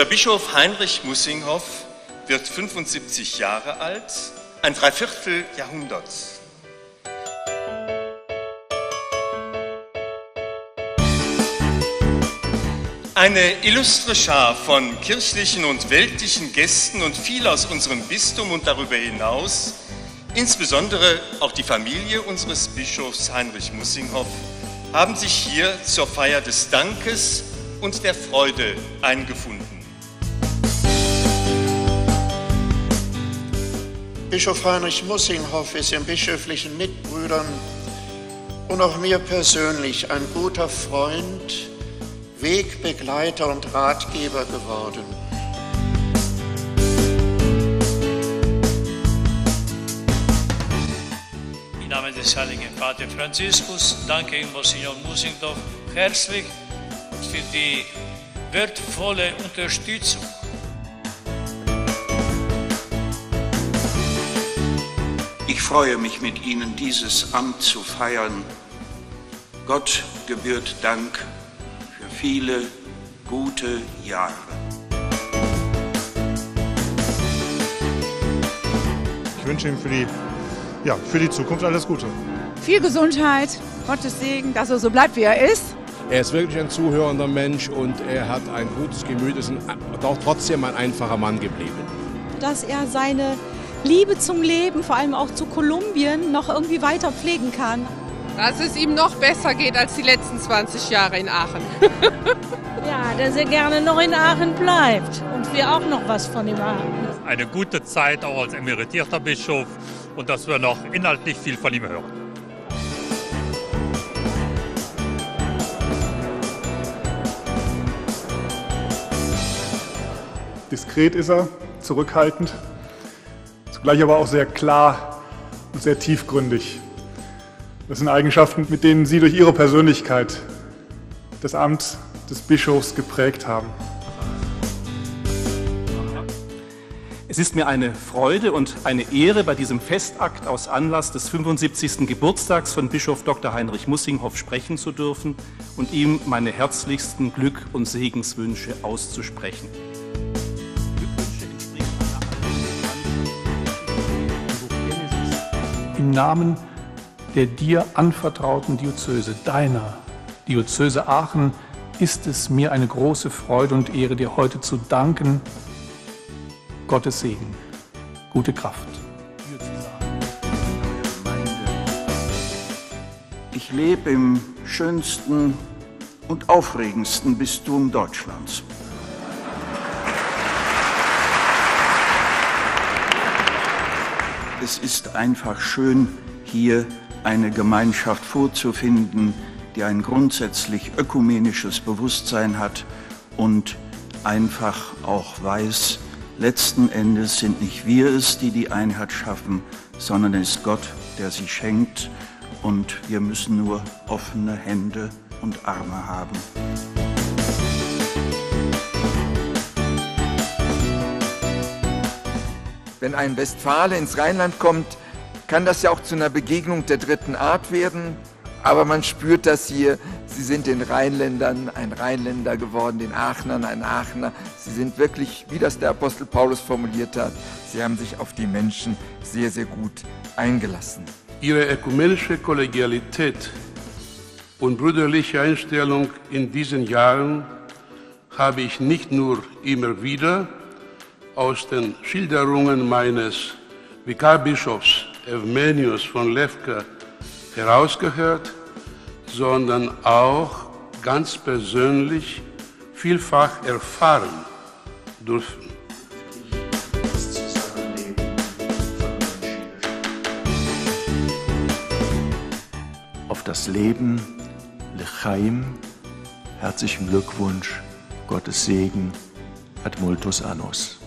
Unser Bischof Heinrich Mussinghoff wird 75 Jahre alt, ein Dreivierteljahrhundert. Eine illustre Schar von kirchlichen und weltlichen Gästen und viele aus unserem Bistum und darüber hinaus, insbesondere auch die Familie unseres Bischofs Heinrich Mussinghoff, haben sich hier zur Feier des Dankes und der Freude eingefunden. Bischof Heinrich Mussinghoff ist den bischöflichen Mitbrüdern und auch mir persönlich ein guter Freund, Wegbegleiter und Ratgeber geworden. Im Namen des Heiligen Vaters Franziskus danke ich Monsignor Mussinghoff herzlich für die wertvolle Unterstützung. Ich freue mich, mit Ihnen dieses Amt zu feiern. Gott gebührt Dank für viele gute Jahre. Ich wünsche Ihnen für die Zukunft alles Gute. Viel Gesundheit, Gottes Segen, dass er so bleibt, wie er ist. Er ist wirklich ein zuhörender Mensch und er hat ein gutes Gemüt, ist auch trotzdem ein einfacher Mann geblieben. Dass er seine Liebe zum Leben, vor allem auch zu Kolumbien, noch irgendwie weiter pflegen kann. Dass es ihm noch besser geht als die letzten 20 Jahre in Aachen. Ja, dass er gerne noch in Aachen bleibt und wir auch noch was von ihm haben. Eine gute Zeit auch als emeritierter Bischof und dass wir noch inhaltlich viel von ihm hören. Diskret ist er, zurückhaltend, zugleich aber auch sehr klar und sehr tiefgründig. Das sind Eigenschaften, mit denen Sie durch Ihre Persönlichkeit das Amt des Bischofs geprägt haben. Es ist mir eine Freude und eine Ehre, bei diesem Festakt aus Anlass des 75. Geburtstags von Bischof Dr. Heinrich Mussinghoff sprechen zu dürfen und ihm meine herzlichsten Glück- und Segenswünsche auszusprechen. Im Namen der dir anvertrauten Diözese, deiner Diözese Aachen, ist es mir eine große Freude und Ehre, dir heute zu danken. Gottes Segen, gute Kraft. Ich lebe im schönsten und aufregendsten Bistum Deutschlands. Es ist einfach schön, hier eine Gemeinschaft vorzufinden, die ein grundsätzlich ökumenisches Bewusstsein hat und einfach auch weiß, letzten Endes sind nicht wir es, die die Einheit schaffen, sondern es ist Gott, der sie schenkt und wir müssen nur offene Hände und Arme haben. Wenn ein Westfale ins Rheinland kommt, kann das ja auch zu einer Begegnung der dritten Art werden. Aber man spürt das hier, sie sind den Rheinländern ein Rheinländer geworden, den Aachnern ein Aachener. Sie sind wirklich, wie das der Apostel Paulus formuliert hat, sie haben sich auf die Menschen sehr, sehr gut eingelassen. Ihre ökumenische Kollegialität und brüderliche Einstellung in diesen Jahren habe ich nicht nur immer wieder aus den Schilderungen meines Vikarbischofs Evmenius von Lefke herausgehört, sondern auch ganz persönlich vielfach erfahren dürfen. Auf das Leben, Lechaim, herzlichen Glückwunsch, Gottes Segen, ad multos annos.